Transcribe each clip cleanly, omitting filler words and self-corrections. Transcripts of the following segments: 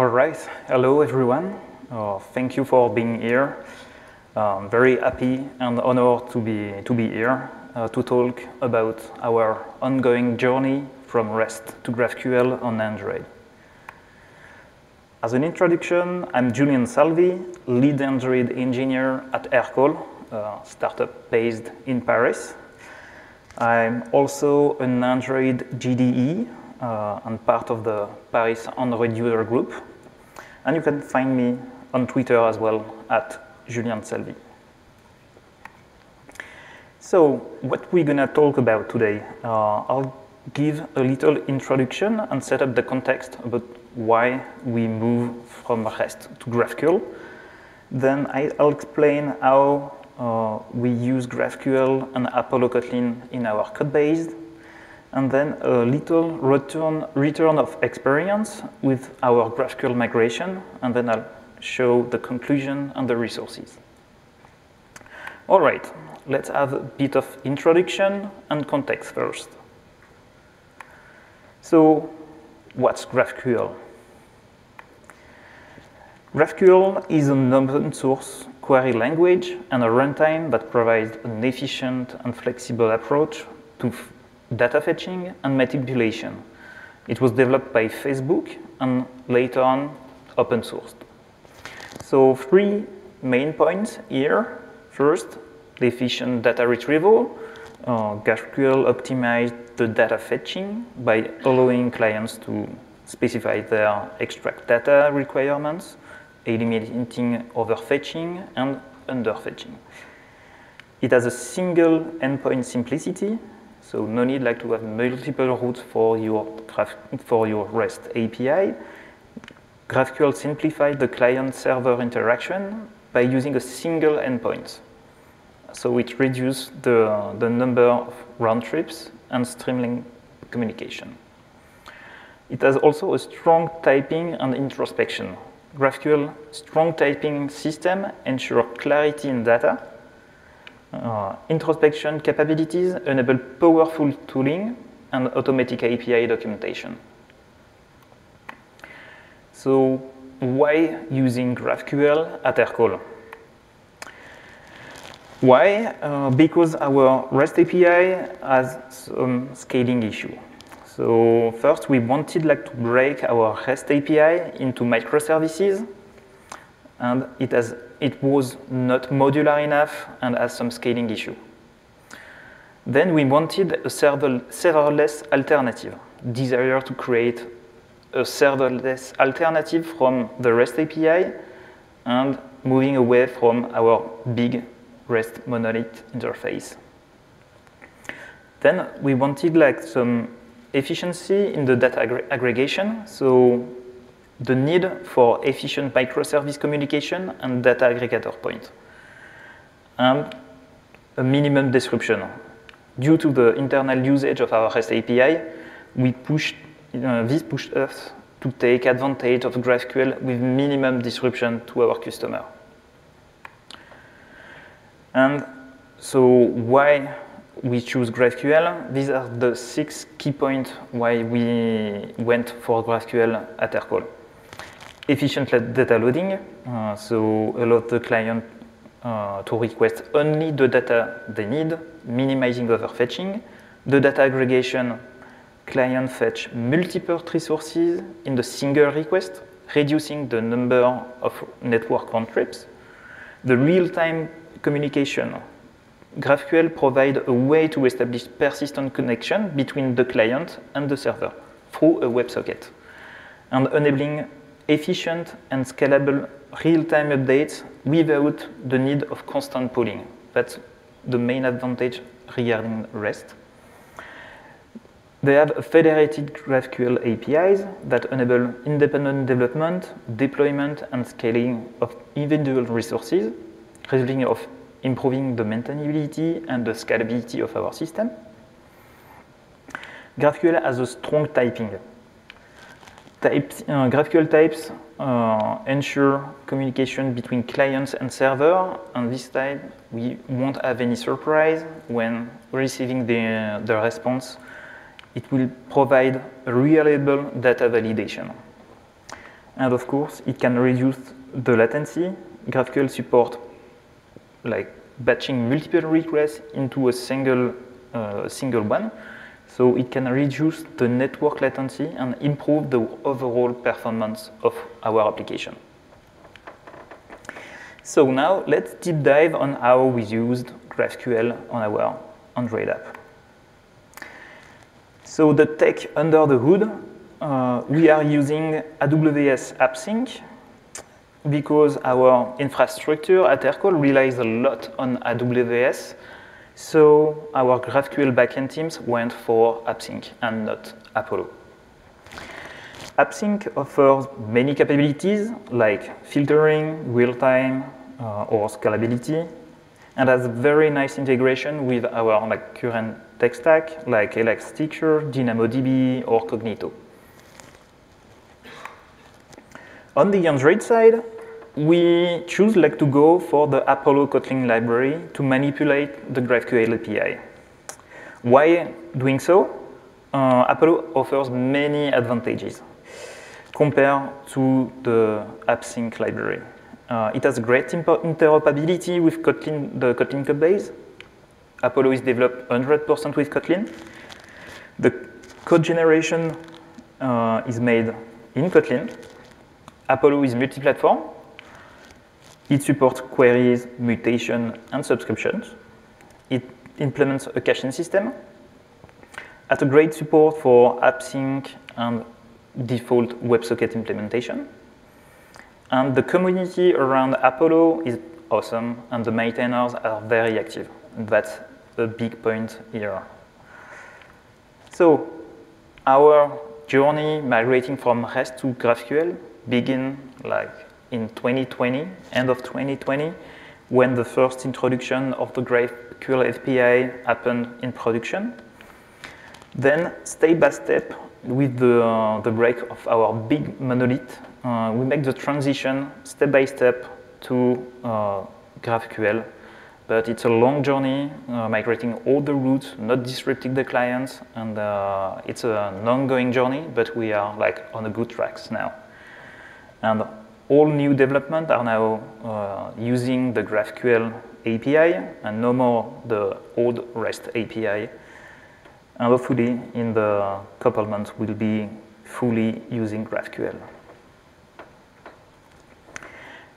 All right, hello everyone. Thank you for being here. I'm very happy and honored to be here to talk about our ongoing journey from REST to GraphQL on Android. As an introduction, I'm Julien Salvi, lead Android engineer at Aircall, a startup based in Paris. I'm also an Android GDE and part of the Paris Android user group. And you can find me on Twitter as well at Julien Salvi. So what we're going to talk about today, I'll give a little introduction and set up the context about why we move from REST to GraphQL. Then I'll explain how we use GraphQL and Apollo Kotlin in our code base, and then a little return of experience with our GraphQL migration, and then I'll show the conclusion and the resources. All right, let's have a bit of introduction and context first. So, what's GraphQL? GraphQL is an open source query language and a runtime that provides an efficient and flexible approach to data fetching and manipulation. It was developed by Facebook and later on open sourced. So three main points here. First, the efficient data retrieval. GraphQL optimized the data fetching by allowing clients to specify their extract data requirements, eliminating overfetching and underfetching. It has a single endpoint simplicity, so no need like to have multiple routes for your REST API. GraphQL simplifies the client-server interaction by using a single endpoint. So it reduces the number of round trips and streamlining communication. It has also a strong typing and introspection. GraphQL strong typing system ensures clarity in data. Introspection capabilities enable powerful tooling and automatic API documentation. So why using GraphQL at Aircall? Why? Because our REST API has some scaling issue. So first, we wanted to break our REST API into microservices, and it was not modular enough and has some scaling issue. Then we wanted a serverless alternative. Desire to create a serverless alternative from the REST API and moving away from our big REST monolith interface. Then we wanted some efficiency in the data aggregation, so the need for efficient microservice communication and data aggregator point. And a minimum description. Due to the internal usage of our REST API, this pushed us to take advantage of GraphQL with minimum disruption to our customer. And so why we choose GraphQL? These are the 6 key points why we went for GraphQL at Aircall. Efficient data loading, so allow the client to request only the data they need, minimizing overfetching. The data aggregation, client fetch multiple resources in the single request, reducing the number of network round trips. The real-time communication. GraphQL provides a way to establish persistent connection between the client and the server through a WebSocket, and enabling efficient and scalable real-time updates without the need of constant pooling. That's the main advantage regarding REST. They have federated GraphQL APIs that enable independent development, deployment, and scaling of individual resources, resulting in improving the maintainability and the scalability of our system. GraphQL has a strong typing. GraphQL types ensure communication between clients and server, and this time we won't have any surprise when receiving the response. It will provide reliable data validation. And of course, it can reduce the latency. GraphQL support like batching multiple requests into a single one. So it can reduce the network latency and improve the overall performance of our application. So now let's deep dive on how we used GraphQL on our Android app. So the tech under the hood, we are using AWS AppSync because our infrastructure at Aircall relies a lot on AWS. So our GraphQL backend teams went for AppSync and not Apollo. AppSync offers many capabilities like filtering, real-time, or scalability, and has very nice integration with our current tech stack like Elasticsearch, DynamoDB, or Cognito. On the Android side, we choose to go for the Apollo Kotlin library to manipulate the GraphQL API. Why doing so? Apollo offers many advantages compared to the AppSync library. It has great interoperability with Kotlin, the Kotlin code base. Apollo is developed 100% with Kotlin. The code generation is made in Kotlin. Apollo is multi-platform. It supports queries, mutation, and subscriptions. It implements a caching system. Has a great support for AppSync and default WebSocket implementation. And the community around Apollo is awesome, and the maintainers are very active. And that's a big point here. So our journey migrating from REST to GraphQL began in 2020, end of 2020, when the first introduction of the GraphQL API happened in production. Then, step by step, with the break of our big monolith, we make the transition step by step to GraphQL. But it's a long journey, migrating all the routes, not disrupting the clients, and it's an ongoing journey, but we are on a good tracks now. And all new development are now using the GraphQL API and no more the old REST API. And hopefully, in the couple months, we'll be fully using GraphQL.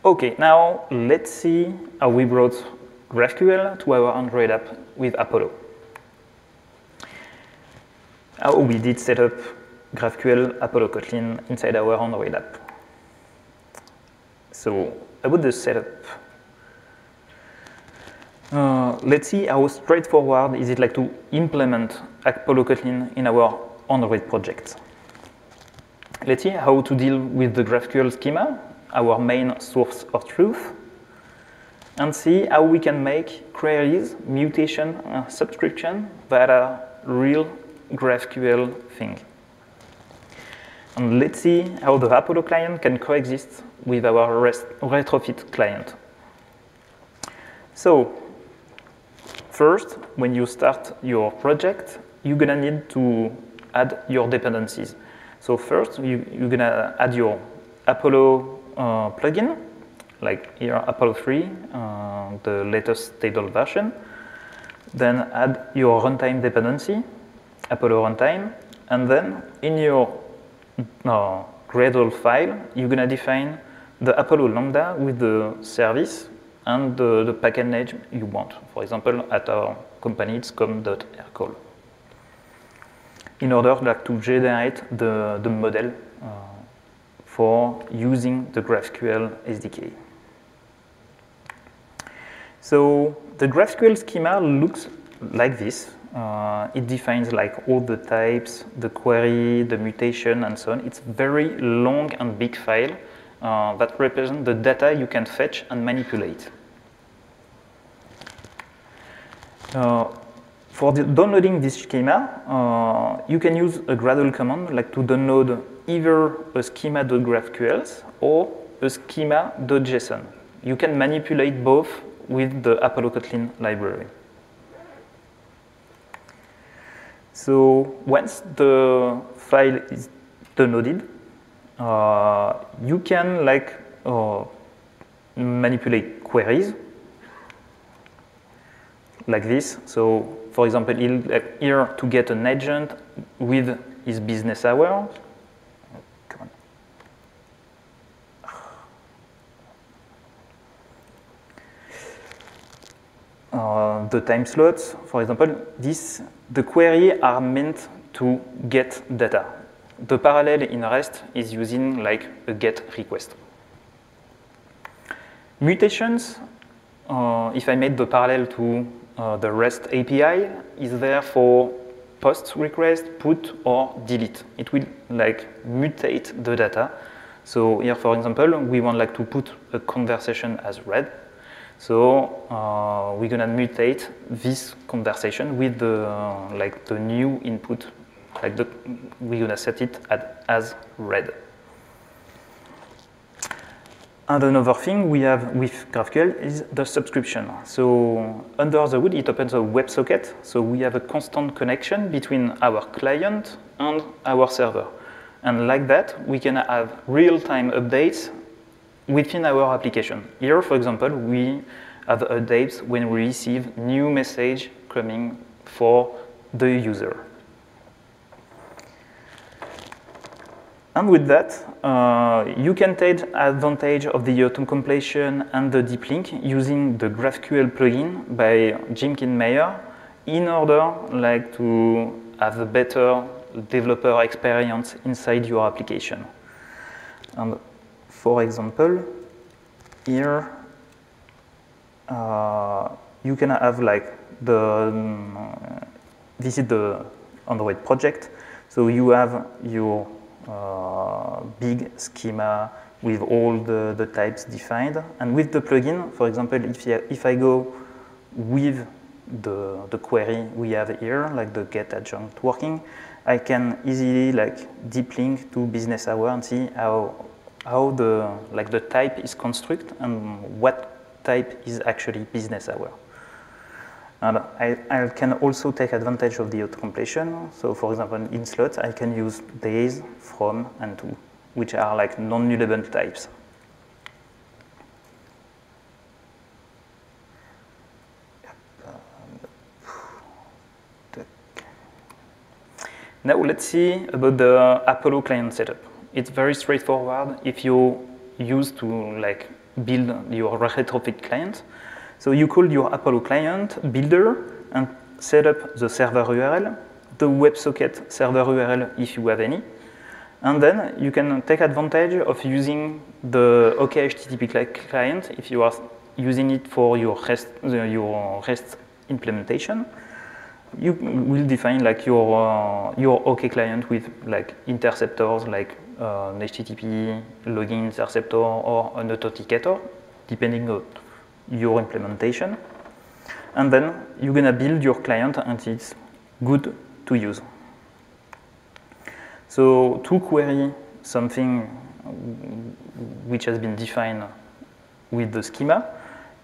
OK, now let's see how we brought GraphQL to our Android app with Apollo. How we did set up GraphQL Apollo Kotlin inside our Android app. So about the setup, let's see how straightforward is it to implement Apollo Kotlin in our Android project. Let's see how to deal with the GraphQL schema, our main source of truth, and see how we can make queries, mutation, subscription that are real GraphQL thing. And let's see how the Apollo client can coexist with our Retrofit client. So first, when you start your project, you're going to need to add your dependencies. So first, you're going to add your Apollo plugin, like here Apollo 3, the latest stable version. Then add your runtime dependency, Apollo runtime. And then in your Gradle file, you're going to define the Apollo Lambda with the service and the package name you want. For example, at our company, it's com.aircall. In order to generate the model for using the GraphQL SDK. So the GraphQL schema looks like this. It defines all the types, the query, the mutation, and so on. It's very long and big file that represents the data you can fetch and manipulate. For downloading this schema, you can use a Gradle command to download either a schema.graphqls or a schema.json. You can manipulate both with the Apollo Kotlin library. So once the file is downloaded, you can like manipulate queries like this. So for example, here to get an agent with his business hours. Come on. The time slots, for example, the query are meant to get data. The parallel in REST is using like a GET request. Mutations, if I made the parallel to the REST API, is there for post request, put, or delete. It will like mutate the data. So here, for example, we want like to put a conversation as read. So we're gonna mutate this conversation with the like the new input. Like we're gonna set it as read. And another thing we have with GraphQL is the subscription. So under the hood, it opens a WebSocket. So we have a constant connection between our client and our server. And like that, we can have real-time updates within our application. Here, for example, we have updates when we receive new message coming for the user. And with that, you can take advantage of the auto-completion and the deep link using the GraphQL plugin by Jim Kinmeyer in order like, to have a better developer experience inside your application. And for example, here you can have like the this is the Android project, so you have your big schema with all the types defined. And with the plugin, for example, if I go with the query we have here, like the get adjunct working, I can easily like deep link to business hour and see how the type is constructed and what type is actually business hour. And I can also take advantage of the auto-completion. So for example, in slots, I can use days, from, and to, which are like non-nullable types. Now let's see about the Apollo client setup. It's very straightforward if you used to like build your Retrofit client. So you call your Apollo client builder and set up the server URL, the WebSocket server URL if you have any. And then you can take advantage of using the OkHttp client if you are using it for your REST implementation. You will define like your OK client with like interceptors like an HTTP login interceptor or an authenticator, depending on your implementation, and then you're gonna build your client and it's good to use. So to query something which has been defined with the schema,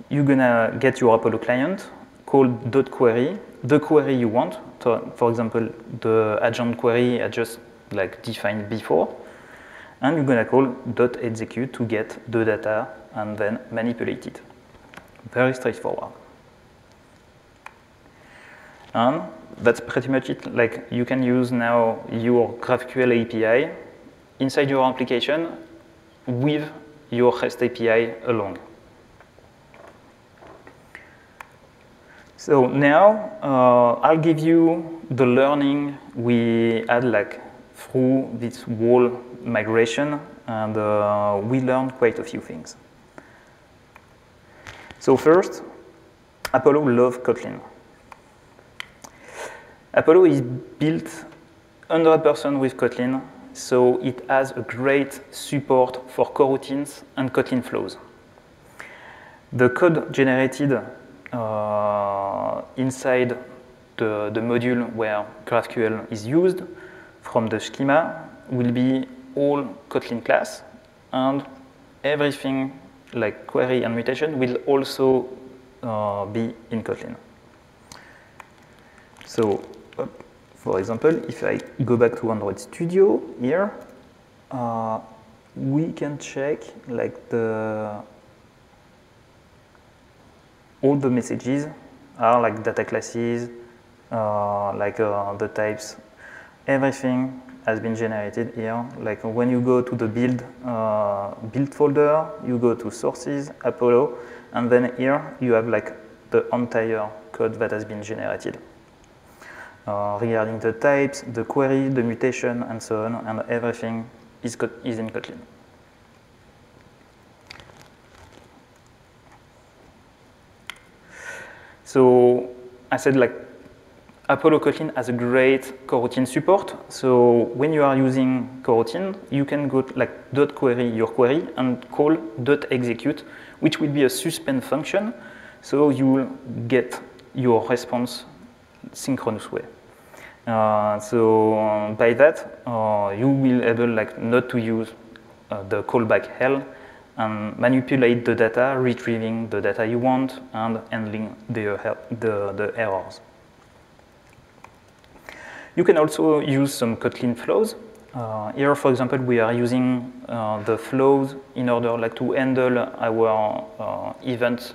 you're gonna get your Apollo client, call .query, the query you want. So for example, the adjoint query I just like defined before, and you're gonna call .execute to get the data and then manipulate it. Very straightforward. And that's pretty much it. Like you can use now your GraphQL API inside your application with your REST API along. So now I'll give you the learning we had like through this whole migration, and we learned quite a few things. So first, Apollo loves Kotlin. Apollo is built 100% with Kotlin, so it has a great support for coroutines and Kotlin flows. The code generated inside the module where GraphQL is used from the schema will be all Kotlin class, and everything like query and mutation will also be in Kotlin. So, for example, if I go back to Android Studio here, we can check like all the messages are like data classes, the types, everything has been generated here. Like when you go to the build build folder, you go to sources, Apollo, and then here you have like the entire code that has been generated regarding the types, the query, the mutation, and so on, and everything is in Kotlin. So I said like Apollo Kotlin has a great coroutine support. So when you are using coroutine, you can go to, dot query your query and call dot execute, which will be a suspend function. So you will get your response synchronous way. So by that, you will able not to use the callback hell and manipulate the data, retrieving the data you want and handling the errors. You can also use some Kotlin flows. Here, for example, we are using the flows in order to handle our events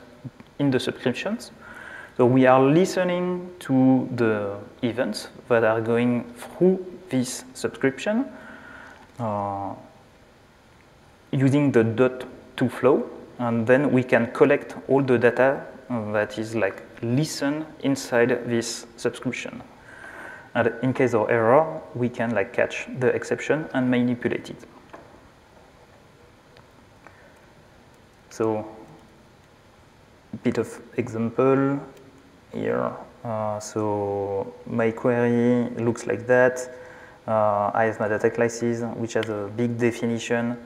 in the subscriptions. So we are listening to the events that are going through this subscription using the .to flow, and then we can collect all the data that is listened inside this subscription. And in case of error, we can catch the exception and manipulate it. So, bit of example here. So my query looks like that. I have my data classes, which has a big definition.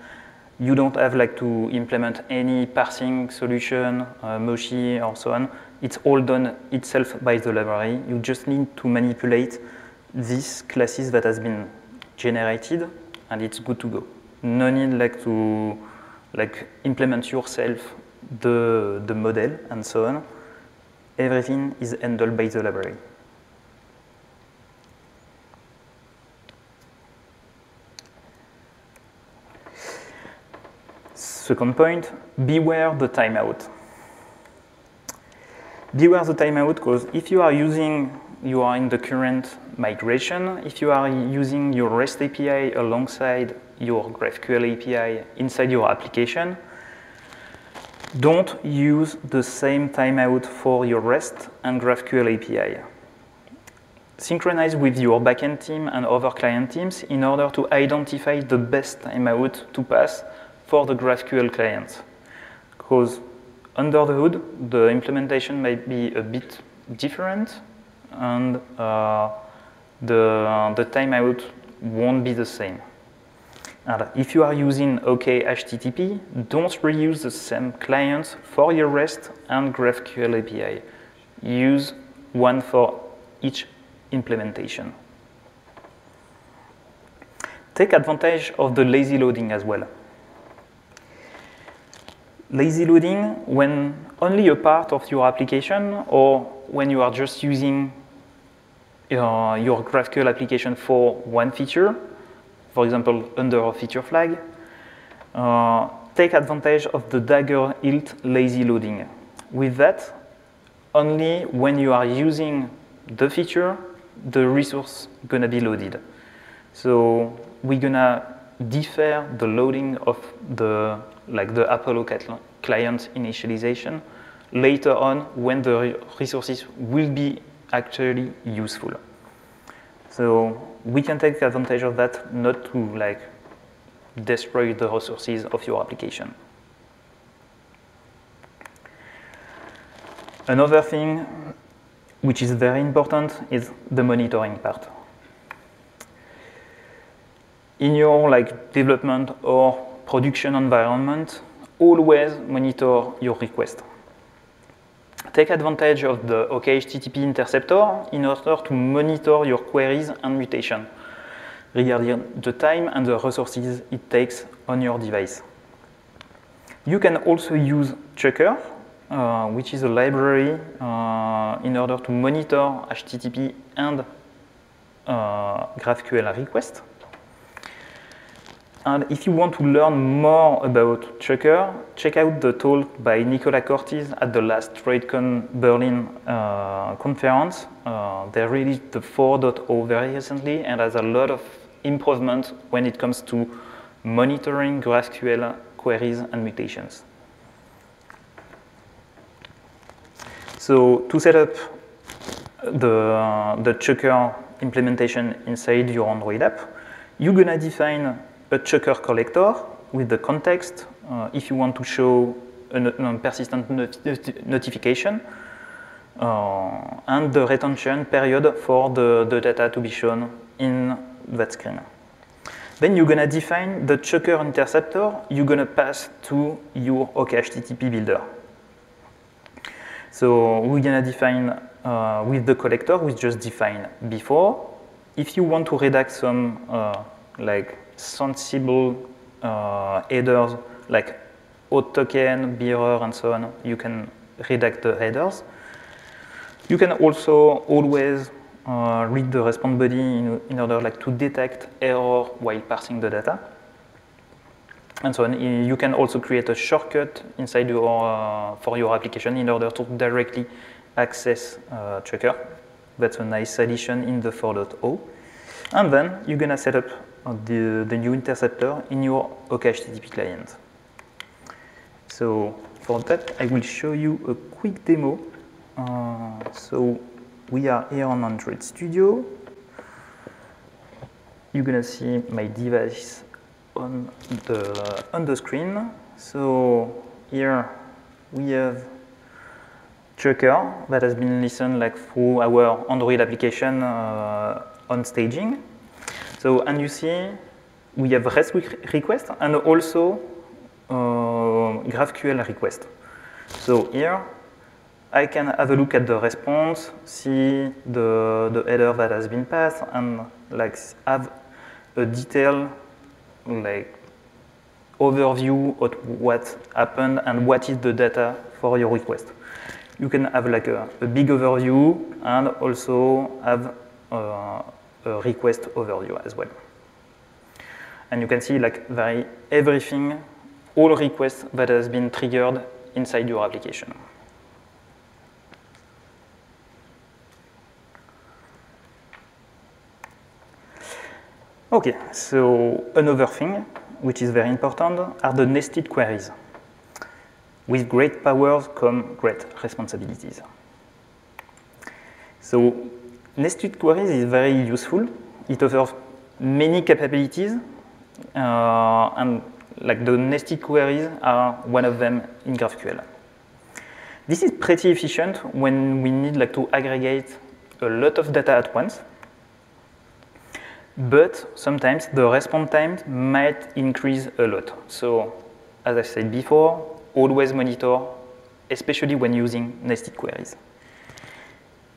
You don't have to implement any parsing solution, Moshi or so on. It's all done itself by the library. You just need to manipulate these classes that has been generated, and it's good to go. No need to implement yourself the model and so on. Everything is handled by the library. Second point, beware the timeout. Beware the timeout, because if you are in the current migration, if you are using your REST API alongside your GraphQL API inside your application, don't use the same timeout for your REST and GraphQL API. Synchronize with your backend team and other client teams in order to identify the best timeout to pass for the GraphQL clients. Because under the hood, the implementation might be a bit different, and the timeout won't be the same. And if you are using OkHttp, don't reuse the same clients for your REST and GraphQL API. Use one for each implementation. Take advantage of the lazy loading as well. Lazy loading, when only a part of your application, or when you are just using your GraphQL application for one feature, for example, under a feature flag, take advantage of the Dagger Hilt lazy loading. With that, only when you are using the feature, the resource gonna be loaded. So we're gonna defer the loading of the Apollo client initialization later on when the resources will be actually useful. So we can take advantage of that, not to destroy the resources of your application. Another thing which is very important is the monitoring part. In your development or production environment, always monitor your request. Take advantage of the OkHttp interceptor in order to monitor your queries and mutation regarding the time and the resources it takes on your device. You can also use Chucker, which is a library in order to monitor HTTP and GraphQL requests. And if you want to learn more about Chucker, check out the talk by Nicola Cortes at the last TradeCon Berlin conference. They released the 4.0 very recently and has a lot of improvement when it comes to monitoring GraphQL queries and mutations. So to set up the Chucker implementation inside your Android app, you're going to define a Chucker collector with the context if you want to show a persistent notification and the retention period for the data to be shown in that screen. Then you're going to define the Chucker interceptor you're going to pass to your OkHttp builder. So we're going to define with the collector we just defined before. If you want to redact some like sensible headers like auth token, bearer, and so on, you can redact the headers. You can also always read the response body in order like to detect error while parsing the data. And so on. You can also create a shortcut inside your for your application in order to directly access Chucker. That's a nice addition in the 4.0. And then you're gonna set up the new interceptor in your OkHttp client. So for that, I will show you a quick demo. So we are here on Android Studio. You're gonna see my device on the screen. So here we have Chucker that has been listened like through our Android application on staging. So, and you see we have REST request and also GraphQL request. So here I can have a look at the response, see the header that has been passed, and like have a detailed like overview of what happened and what is the data for your request. You can have like a big overview and also have a request overview as well. And you can see like everything, all requests that has been triggered inside your application. Okay, so another thing which is very important are the nested queries. With great powers come great responsibilities. So nested queries is very useful. It offers many capabilities, and like the nested queries are one of them in GraphQL. This is pretty efficient when we need like to aggregate a lot of data at once. But sometimes the response time might increase a lot. So as I said before, always monitor, especially when using nested queries.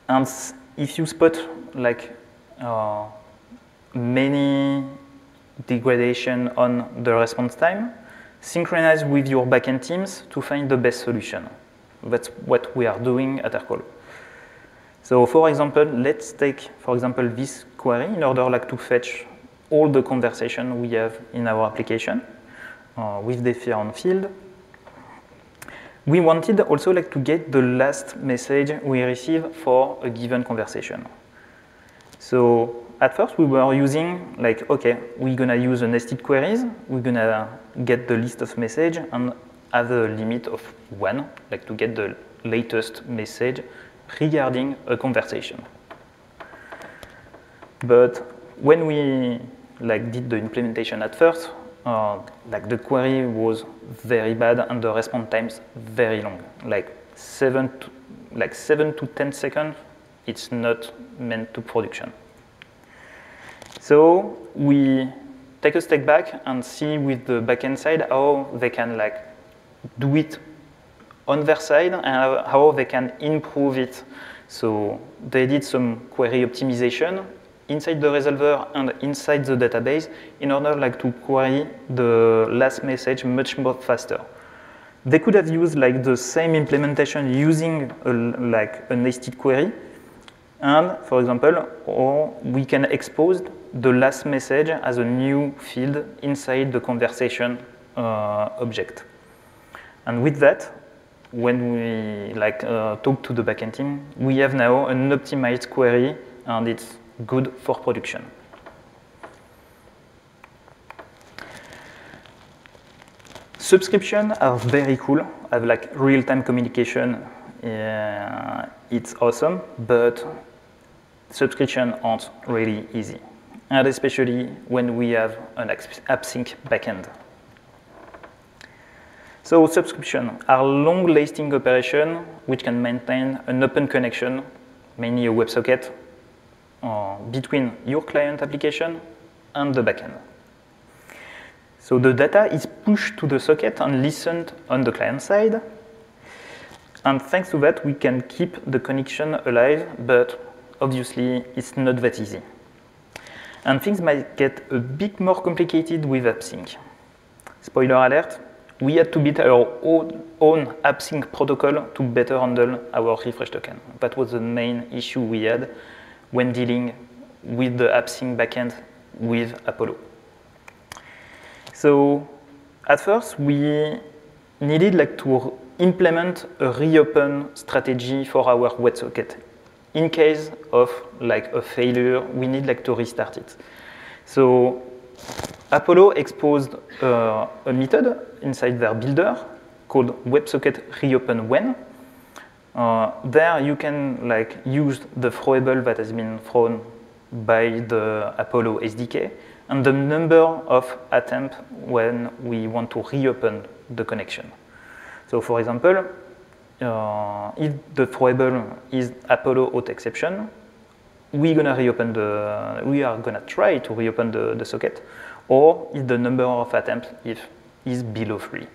And if you spot like many degradation on the response time, synchronize with your backend teams to find the best solution. That's what we are doing at Aircall. So for example, let's take for example this query in order like to fetch all the conversation we have in our application with the different field. We wanted also like to get the last message we receive for a given conversation. So at first we were using like, okay, we're gonna use a nested queries, we're gonna get the list of message and have a limit of 1, like to get the latest message regarding a conversation. But when we like did the implementation at first, like the query was very bad and the response times very long, like 7 to 10 seconds. It's not meant to production. So we take a step back and see with the backend side how they can like do it on their side and how they can improve it. So they did some query optimization inside the resolver and inside the database in order like to query the last message much more faster. They could have used like the same implementation using a nested query, and for example, or we can expose the last message as a new field inside the conversation object. And with that, when we talk to the backend team, we have now an optimized query, and it's good for production. Subscriptions are very cool. I have real-time communication. Yeah, it's awesome, but subscriptions aren't really easy, and especially when we have an AppSync backend. So subscriptions are long-lasting operations which can maintain an open connection, mainly a WebSocket, between your client application and the backend. So the data is pushed to the socket and listened on the client side. And thanks to that, we can keep the connection alive, but obviously it's not that easy. And things might get a bit more complicated with AppSync. Spoiler alert, we had to build our own AppSync protocol to better handle our refresh token. That was the main issue we had when dealing with the AppSync backend with Apollo. So at first, we needed to implement a reopen strategy for our WebSocket. In case of a failure, we need to restart it. So Apollo exposed a method inside their builder called WebSocket reopen when. There you can use the throwable that has been thrown by the Apollo SDK and the number of attempts when we want to reopen the connection. So for example, if the throwable is Apollo auth exception, we are gonna try to reopen the socket, or if the number of attempts is below 3.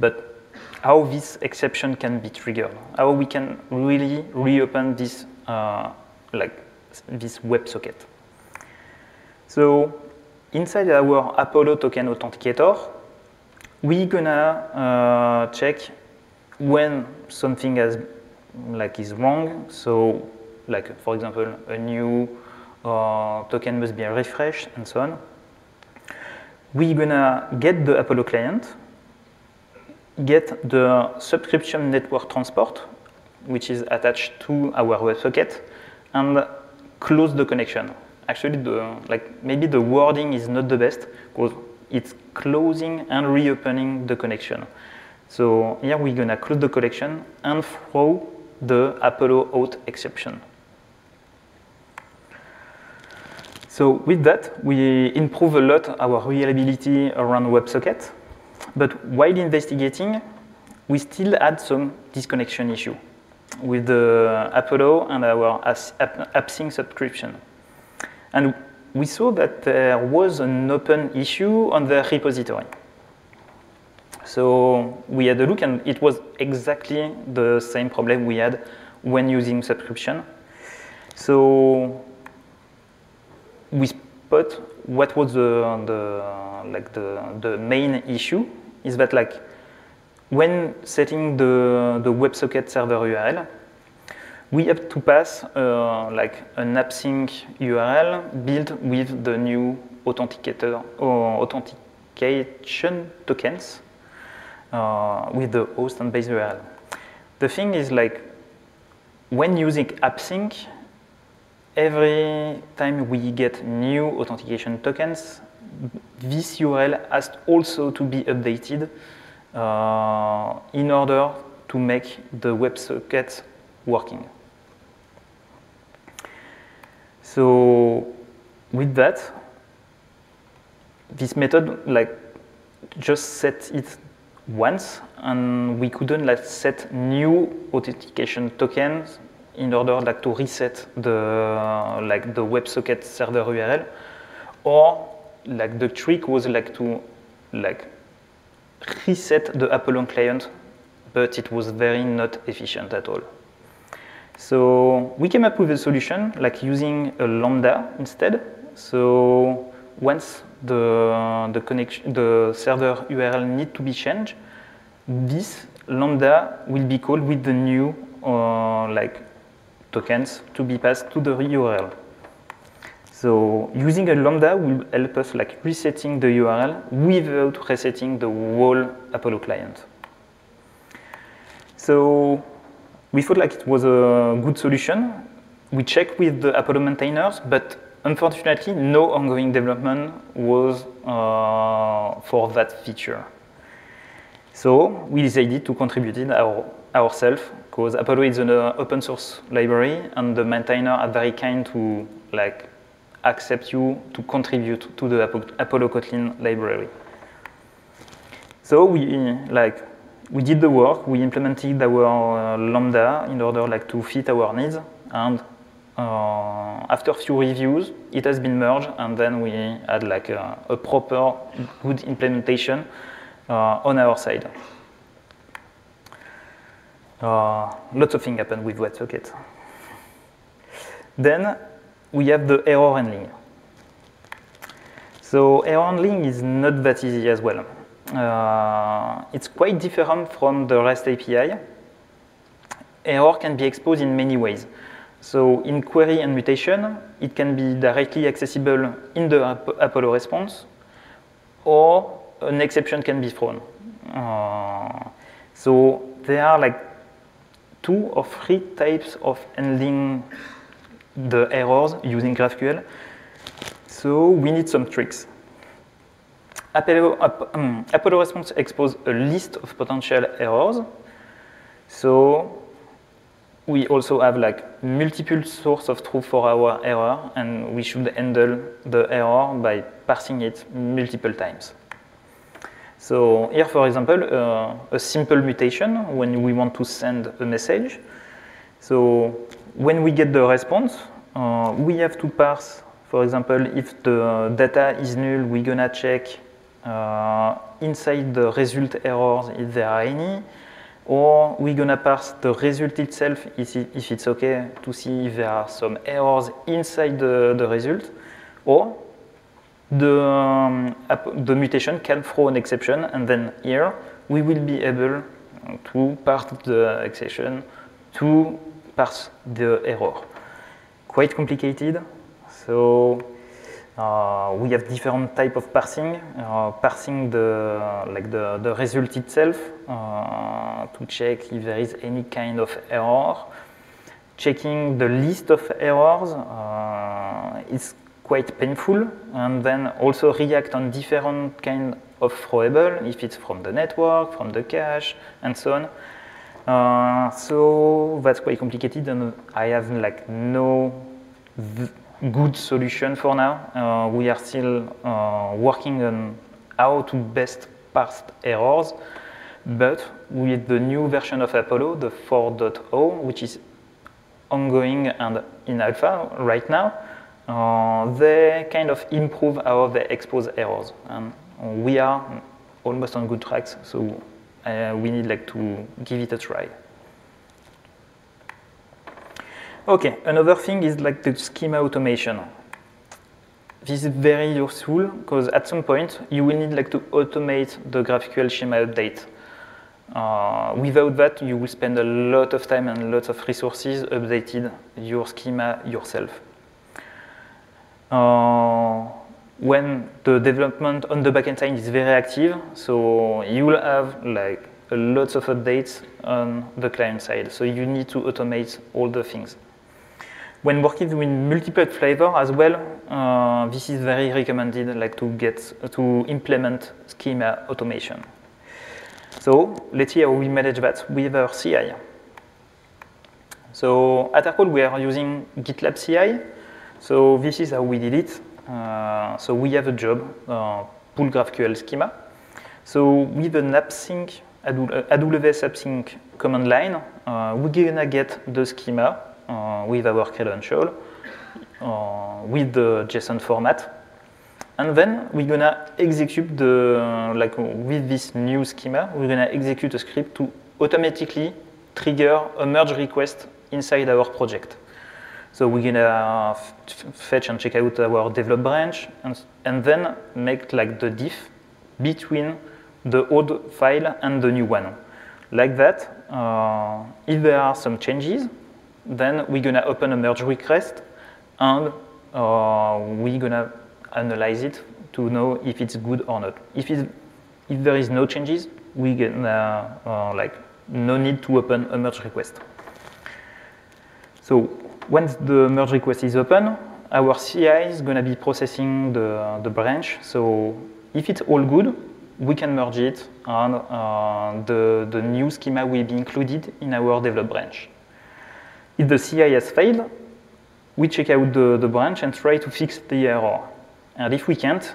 But how this exception can be triggered, how we can really reopen this this WebSocket. So inside our Apollo token authenticator, we're gonna check when something is wrong. So for example, a new token must be refreshed and so on. We're gonna get the Apollo client, get the subscription network transport, which is attached to our WebSocket, and close the connection. Actually, maybe the wording is not the best, because it's closing and reopening the connection. So here we're gonna close the connection and throw the Apollo auth exception. So with that, we improve a lot our reliability around WebSocket. But while investigating, we still had some disconnection issue with the Apollo and our AppSync subscription. And we saw that there was an open issue on the repository. So we had a look, and it was exactly the same problem we had when using subscription. So we spot what was the main issue is that when setting the WebSocket server URL, we have to pass an AppSync URL built with the new authentication tokens with the host and base URL. The thing is, when using AppSync, every time we get new authentication tokens, this URL has also to be updated in order to make the WebSocket working. So with that, this method just set it once, and we couldn't set new authentication tokens in order to reset the WebSocket server URL, or the trick was to reset the Apollo client, but it was very not efficient at all. So we came up with a solution, using a lambda instead. So once the server URL need to be changed, this lambda will be called with the new tokens to be passed to the URL. So using a Lambda will help us like resetting the URL without resetting the whole Apollo client. So we thought like it was a good solution. We checked with the Apollo maintainers, but unfortunately, no ongoing development was for that feature. So we decided to contribute it ourselves, because Apollo is an open source library, and the maintainer are very kind to like accept you to contribute to the Apollo Kotlin library. So we did the work. We implemented our Lambda in order like to fit our needs, and after a few reviews, it has been merged, and then we had like a proper good implementation on our side. Lots of things happened with WebSocket. Then we have the error handling. So error handling is not that easy as well. It's quite different from the REST API. Error can be exposed in many ways. So in query and mutation, it can be directly accessible in the Apollo response, or an exception can be thrown. So there are like 2 or 3 types of handling the errors using GraphQL. So we need some tricks. Apollo response exposes a list of potential errors. So we also have like multiple sources of truth for our error, and we should handle the error by parsing it multiple times. So here, for example, a simple mutation when we want to send a message. So when we get the response, we have to parse, for example, if the data is null, we're gonna check inside the result errors if there are any. Or we're gonna parse the result itself if it's okay to see if there are some errors inside the result, or the mutation can throw an exception, and then here we will be able to parse the exception to parse the error. Quite complicated, so we have different type of parsing, parsing the result itself to check if there is any kind of error, checking the list of errors. It's quite painful, and then also react on different kind of throwable, if it's from the network, from the cache, and so on. So that's quite complicated, and I have like no good solution for now. We are still working on how to best parse errors, but with the new version of Apollo, the 4.0, which is ongoing and in alpha right now, they kind of improve how they expose errors, and we are almost on good tracks, so we need like to give it a try. Okay, another thing is like the schema automation. This is very useful because at some point you will need like to automate the GraphQL schema update. Without that, you will spend a lot of time and lots of resources updating your schema yourself. When the development on the backend side is very active, so you will have like lots of updates on the client side. So you need to automate all the things. When working with multiple flavor as well, this is very recommended, like to implement schema automation. So let's see how we manage that with our CI. So at Aircall, we are using GitLab CI. So this is how we did it. So we have a job, pull GraphQL schema. So with an AppSync, AWS AppSync command line, we're gonna get the schema with our credential, with the JSON format, and then we're gonna execute with this new schema, we're gonna execute a script to automatically trigger a merge request inside our project. So we're gonna fetch and check out our develop branch, and then make like the diff between the old file and the new one. Like that, if there are some changes, then we're gonna open a merge request, and we're gonna analyze it to know if it's good or not. If there is no changes, we can like no need to open a merge request. So once the merge request is open, our CI is gonna be processing the branch. So if it's all good, we can merge it, and the new schema will be included in our develop branch. If the CI has failed, we check out the branch and try to fix the error. And if we can't,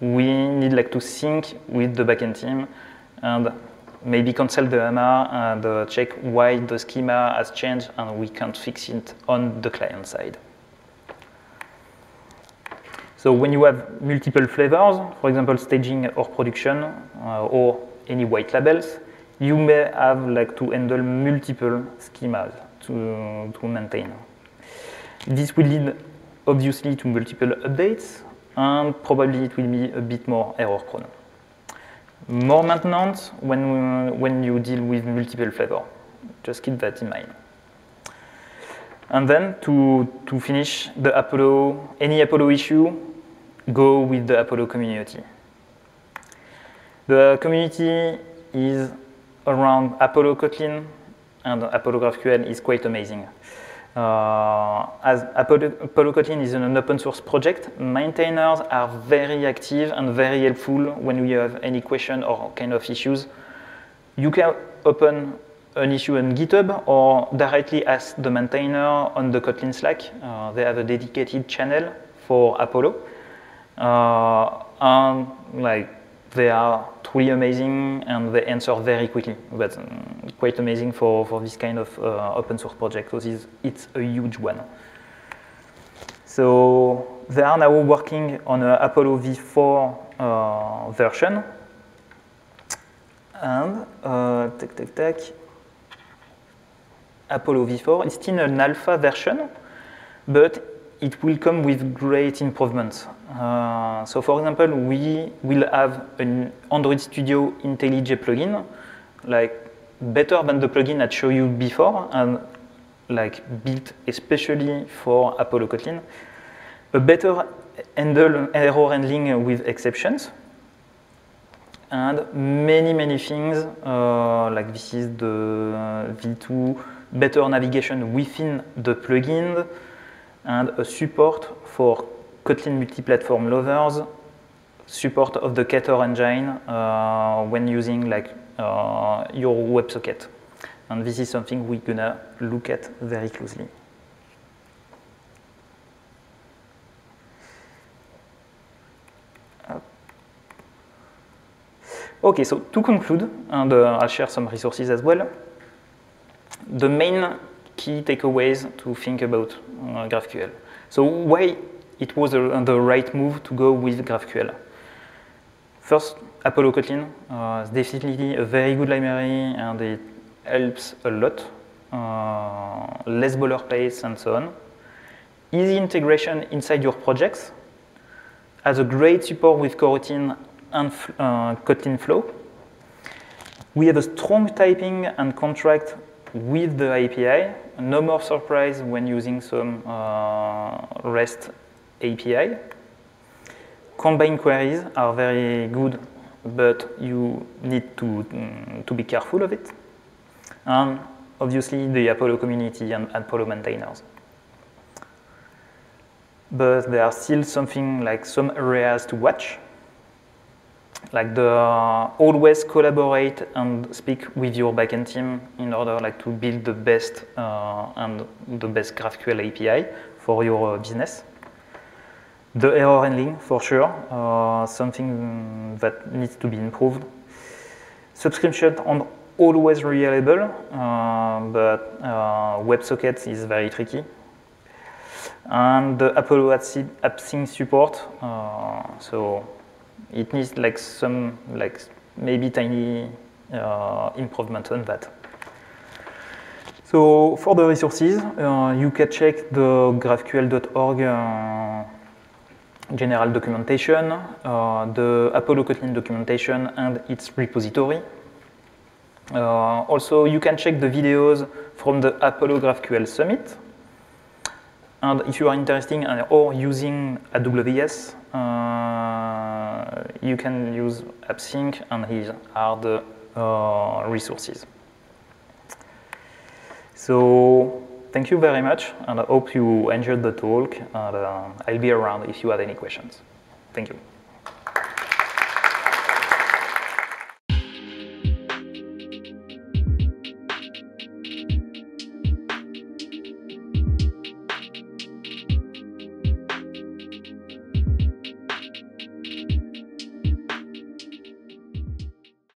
we need like to sync with the backend team and maybe consult the MR and check why the schema has changed and we can't fix it on the client side. So when you have multiple flavors, for example, staging or production or any white labels, you may have like to handle multiple schemas to maintain. This will lead obviously to multiple updates, and probably it will be a bit more error prone. More maintenance when you deal with multiple flavors. Just keep that in mind. And then to finish the Apollo, any Apollo issue, go with the Apollo community. The community is around Apollo Kotlin, and Apollo GraphQL is quite amazing. As Apollo Kotlin is an open source project, maintainers are very active and very helpful when you have any question or kind of issues. You can open an issue on GitHub or directly ask the maintainer on the Kotlin Slack. They have a dedicated channel for Apollo. And like they are truly amazing and they answer very quickly. But quite amazing for this kind of open source project because it's a huge one. So they are now working on an Apollo v4 version. And Apollo v4 is still an alpha version, but it will come with great improvements. So for example, we will have an Android Studio IntelliJ plugin, like better than the plugin I showed you before, and like built especially for Apollo Kotlin. A better error handling with exceptions, and many things, like this is the v2, better navigation within the plugin, and a support for Kotlin multi-platform lovers, support of the Ktor engine when using like your WebSocket. And this is something we're gonna look at very closely. Okay, so to conclude, and I'll share some resources as well, the main key takeaways to think about GraphQL. So why it was the right move to go with GraphQL? First, Apollo Kotlin is definitely a very good library and it helps a lot, less boilerplate and so on. Easy integration inside your projects, has a great support with coroutine and Kotlin Flow. We have a strong typing and contract with the API. No more surprise when using some REST API. Combine queries are very good, but you need to be careful of it. And obviously the Apollo community and Apollo maintainers. But there are still something like some areas to watch. Like the always collaborate and speak with your backend team in order like to build the best and the best GraphQL API for your business. The error handling for sure, something that needs to be improved. Subscription on always reliable, but WebSocket is very tricky. And the Apollo AppSync support, so it needs like some like maybe tiny improvement on that. So for the resources, you can check the graphql.org general documentation, the Apollo Kotlin documentation and its repository. Also, you can check the videos from the Apollo GraphQL Summit. And if you are interested in or using AWS, you can use AppSync and his hard resources. So thank you very much, and I hope you enjoyed the talk. And I'll be around if you have any questions. Thank you.